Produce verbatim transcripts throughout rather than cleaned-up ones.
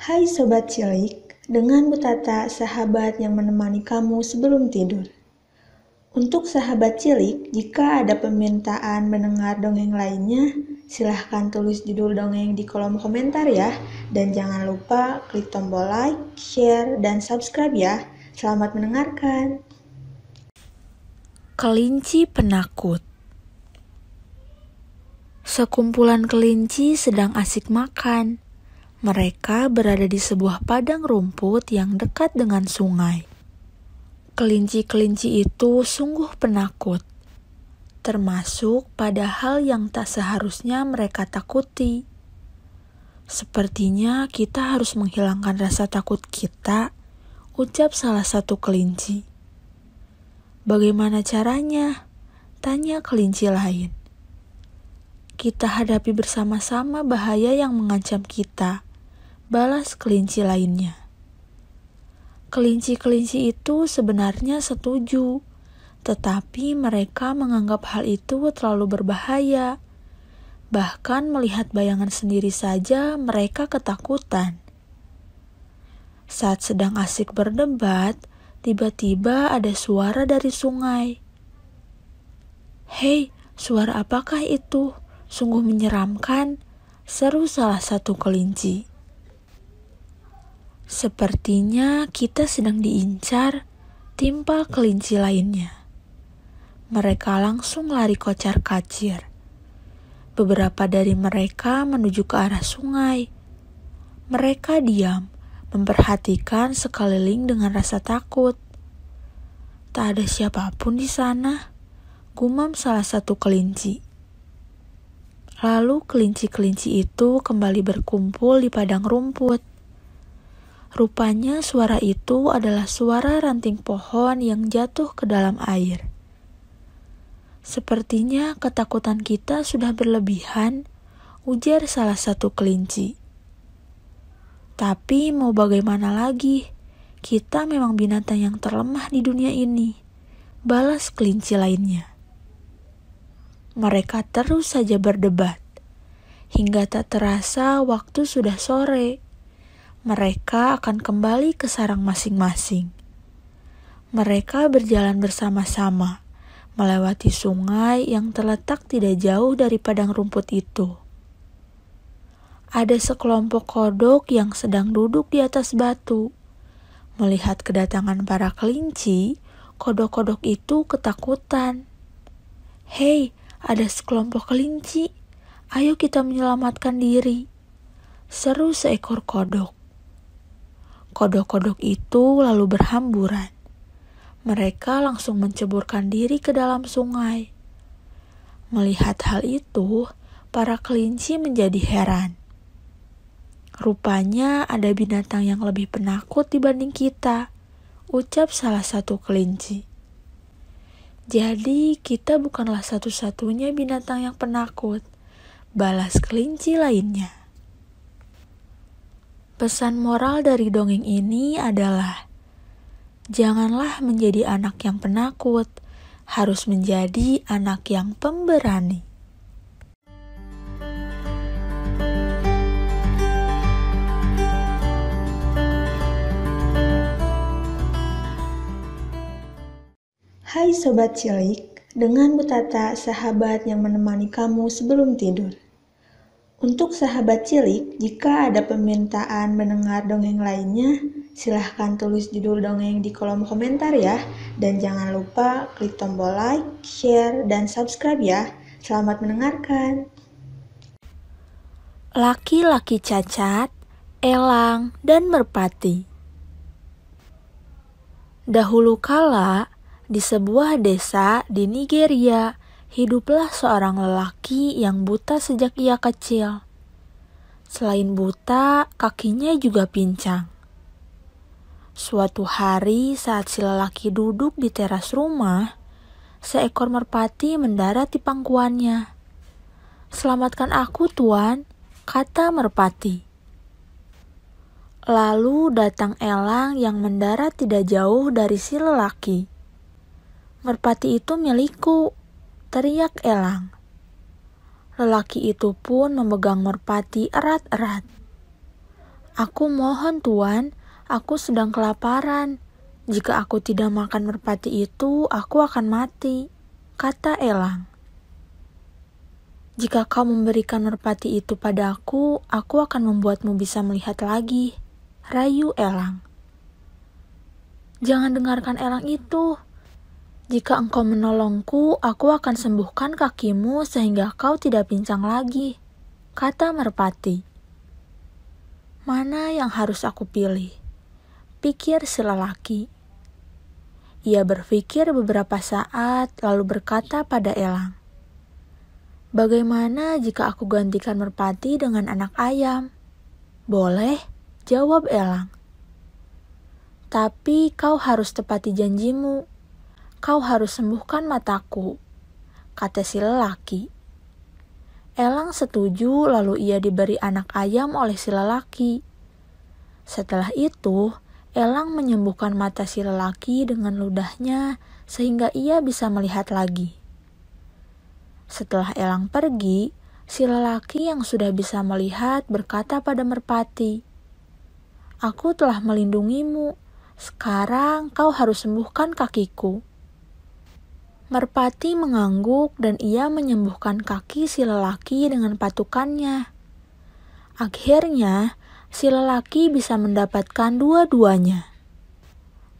Hai Sobat Cilik, dengan Wootata sahabat yang menemani kamu sebelum tidur. Untuk sahabat cilik, jika ada permintaan mendengar dongeng lainnya, silahkan tulis judul dongeng di kolom komentar ya. Dan jangan lupa klik tombol like, share, dan subscribe ya. Selamat mendengarkan. Kelinci penakut. Sekumpulan kelinci sedang asik makan. Mereka berada di sebuah padang rumput yang dekat dengan sungai. Kelinci-kelinci itu sungguh penakut, termasuk pada hal yang tak seharusnya mereka takuti. Sepertinya kita harus menghilangkan rasa takut kita, ucap salah satu kelinci. Bagaimana caranya? Tanya kelinci lain. Kita hadapi bersama-sama bahaya yang mengancam kita, balas kelinci lainnya. Kelinci-kelinci itu sebenarnya setuju, tetapi mereka menganggap hal itu terlalu berbahaya. Bahkan melihat bayangan sendiri saja mereka ketakutan. Saat sedang asik berdebat, tiba-tiba ada suara dari sungai. "Hei, suara apakah itu? Sungguh menyeramkan," seru salah satu kelinci. Sepertinya kita sedang diincar, timpal kelinci lainnya. Mereka langsung lari kocar-kacir. Beberapa dari mereka menuju ke arah sungai. Mereka diam, memperhatikan sekeliling dengan rasa takut. "Tak ada siapapun di sana," gumam salah satu kelinci. Lalu kelinci-kelinci itu kembali berkumpul di padang rumput. Rupanya suara itu adalah suara ranting pohon yang jatuh ke dalam air. "Sepertinya ketakutan kita sudah berlebihan," ujar salah satu kelinci. "Tapi mau bagaimana lagi, kita memang binatang yang terlemah di dunia ini," balas kelinci lainnya. Mereka terus saja berdebat. Hingga tak terasa waktu sudah sore. Mereka akan kembali ke sarang masing-masing. Mereka berjalan bersama-sama, melewati sungai yang terletak tidak jauh dari padang rumput itu. Ada sekelompok kodok yang sedang duduk di atas batu. Melihat kedatangan para kelinci, kodok-kodok itu ketakutan. "Hei, ada sekelompok kelinci, ayo kita menyelamatkan diri," seru seekor kodok. Kodok-kodok itu lalu berhamburan. Mereka langsung menceburkan diri ke dalam sungai. Melihat hal itu, para kelinci menjadi heran. "Rupanya ada binatang yang lebih penakut dibanding kita," ucap salah satu kelinci. "Jadi kita bukanlah satu-satunya binatang yang penakut," balas kelinci lainnya. Pesan moral dari dongeng ini adalah, janganlah menjadi anak yang penakut, harus menjadi anak yang pemberani. Hai Sobat Cilik, dengan Wootata sahabat yang menemani kamu sebelum tidur. Untuk sahabat cilik, jika ada permintaan mendengar dongeng lainnya, silahkan tulis judul dongeng di kolom komentar ya. Dan jangan lupa klik tombol like, share, dan subscribe ya. Selamat mendengarkan. Laki-laki cacat, elang, dan merpati. Dahulu kala, di sebuah desa di Nigeria, hiduplah seorang lelaki yang buta sejak ia kecil. Selain buta, kakinya juga pincang. Suatu hari saat si lelaki duduk di teras rumah, seekor merpati mendarat di pangkuannya. "Selamatkan aku, Tuan," kata merpati. Lalu datang elang yang mendarat tidak jauh dari si lelaki. "Merpati itu milikku," teriak elang. Lelaki itu pun memegang merpati erat-erat. Aku mohon Tuan, aku sedang kelaparan. Jika aku tidak makan merpati itu, aku akan mati, kata elang. Jika kau memberikan merpati itu pada aku, aku akan membuatmu bisa melihat lagi, rayu elang. Jangan dengarkan elang itu. Jika engkau menolongku, aku akan sembuhkan kakimu sehingga kau tidak pincang lagi, kata merpati. Mana yang harus aku pilih? Pikir si lelaki. Ia berpikir beberapa saat, lalu berkata pada elang, "Bagaimana jika aku gantikan merpati dengan anak ayam?" "Boleh," jawab elang. "Tapi kau harus tepati janjimu. Kau harus sembuhkan mataku," kata si lelaki. Elang setuju, lalu ia diberi anak ayam oleh si lelaki. Setelah itu, elang menyembuhkan mata si lelaki dengan ludahnya sehingga ia bisa melihat lagi. Setelah elang pergi, si lelaki yang sudah bisa melihat berkata pada merpati, "Aku telah melindungimu, sekarang kau harus sembuhkan kakiku." Merpati mengangguk dan ia menyembuhkan kaki si lelaki dengan patukannya. Akhirnya, si lelaki bisa mendapatkan dua-duanya.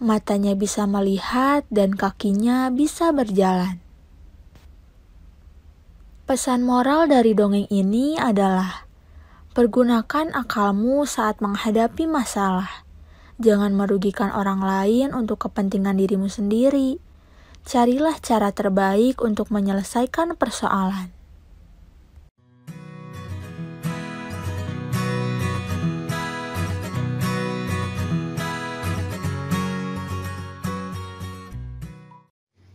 Matanya bisa melihat dan kakinya bisa berjalan. Pesan moral dari dongeng ini adalah, pergunakan akalmu saat menghadapi masalah. Jangan merugikan orang lain untuk kepentingan dirimu sendiri. Carilah cara terbaik untuk menyelesaikan persoalan.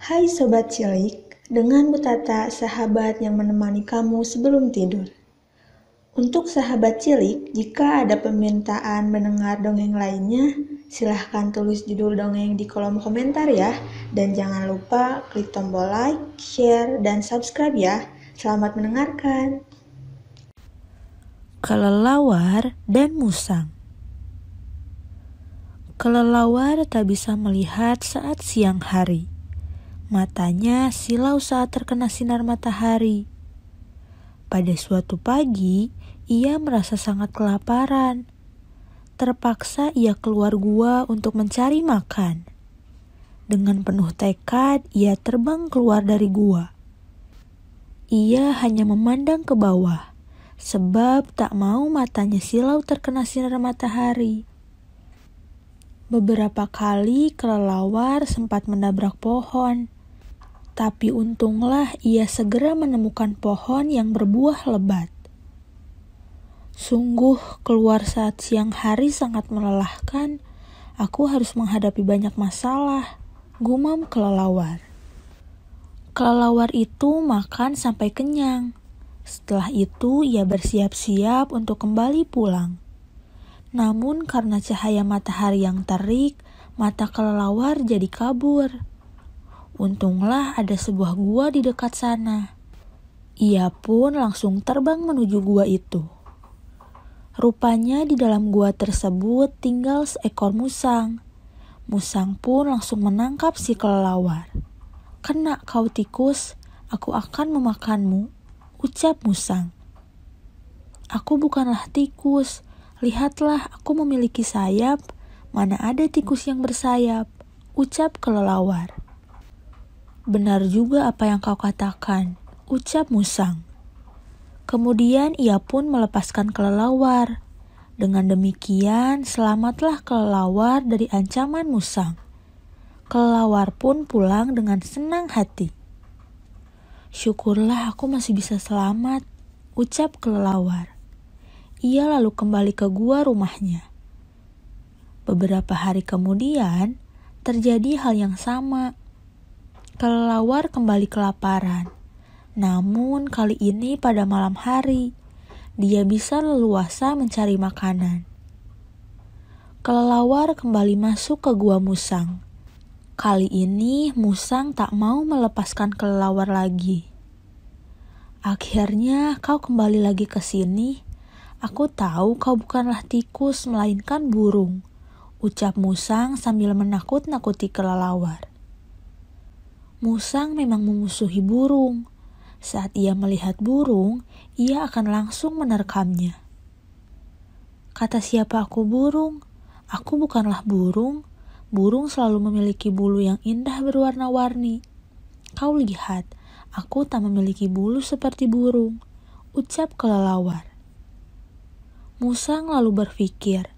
Hai Sobat Cilik, dengan Wootata sahabat yang menemani kamu sebelum tidur. Untuk sahabat cilik, jika ada permintaan mendengar dongeng lainnya, silahkan tulis judul dongeng di kolom komentar ya. Dan jangan lupa klik tombol like, share, dan subscribe ya. Selamat mendengarkan. Kelelawar dan Musang. Kelelawar tak bisa melihat saat siang hari. Matanya silau saat terkena sinar matahari. Pada suatu pagi, ia merasa sangat kelaparan. Terpaksa ia keluar gua untuk mencari makan. Dengan penuh tekad, ia terbang keluar dari gua. Ia hanya memandang ke bawah, sebab tak mau matanya silau terkena sinar matahari. Beberapa kali kelelawar sempat menabrak pohon, tapi untunglah ia segera menemukan pohon yang berbuah lebat. Sungguh, keluar saat siang hari sangat melelahkan. Aku harus menghadapi banyak masalah, gumam kelelawar. Kelelawar itu makan sampai kenyang. Setelah itu, ia bersiap-siap untuk kembali pulang. Namun karena cahaya matahari yang terik, mata kelelawar jadi kabur. Untunglah ada sebuah gua di dekat sana. Ia pun langsung terbang menuju gua itu. Rupanya di dalam gua tersebut tinggal seekor musang. Musang pun langsung menangkap si kelelawar. "Kena kau tikus, aku akan memakanmu," ucap musang. "Aku bukanlah tikus. Lihatlah, aku memiliki sayap. Mana ada tikus yang bersayap," ucap kelelawar. "Benar juga apa yang kau katakan," ucap musang. Kemudian ia pun melepaskan kelelawar. Dengan demikian, selamatlah kelelawar dari ancaman musang. Kelelawar pun pulang dengan senang hati. "Syukurlah aku masih bisa selamat," ucap kelelawar. Ia lalu kembali ke gua rumahnya. Beberapa hari kemudian, terjadi hal yang sama. Kelelawar kembali kelaparan. Namun kali ini pada malam hari, dia bisa leluasa mencari makanan. Kelelawar kembali masuk ke gua musang. Kali ini musang tak mau melepaskan kelelawar lagi. "Akhirnya kau kembali lagi ke sini. Aku tahu kau bukanlah tikus, melainkan burung, ucap Musang sambil menakut-nakuti kelelawar. Musang memang memusuhi burung. Saat ia melihat burung, ia akan langsung menerkamnya. Kata siapa aku burung? Aku bukanlah burung. Burung selalu memiliki bulu yang indah berwarna-warni. Kau lihat, aku tak memiliki bulu seperti burung, ucap kelelawar. Musang lalu berpikir,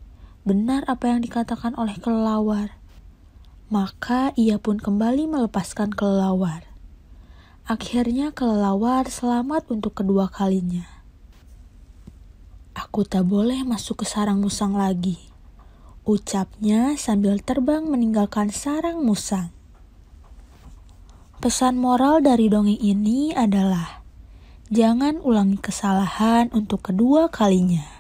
benar apa yang dikatakan oleh kelelawar. Maka ia pun kembali melepaskan kelelawar. Akhirnya kelelawar selamat untuk kedua kalinya. Aku tak boleh masuk ke sarang musang lagi, ucapnya sambil terbang meninggalkan sarang musang. Pesan moral dari dongeng ini adalah, jangan ulangi kesalahan untuk kedua kalinya.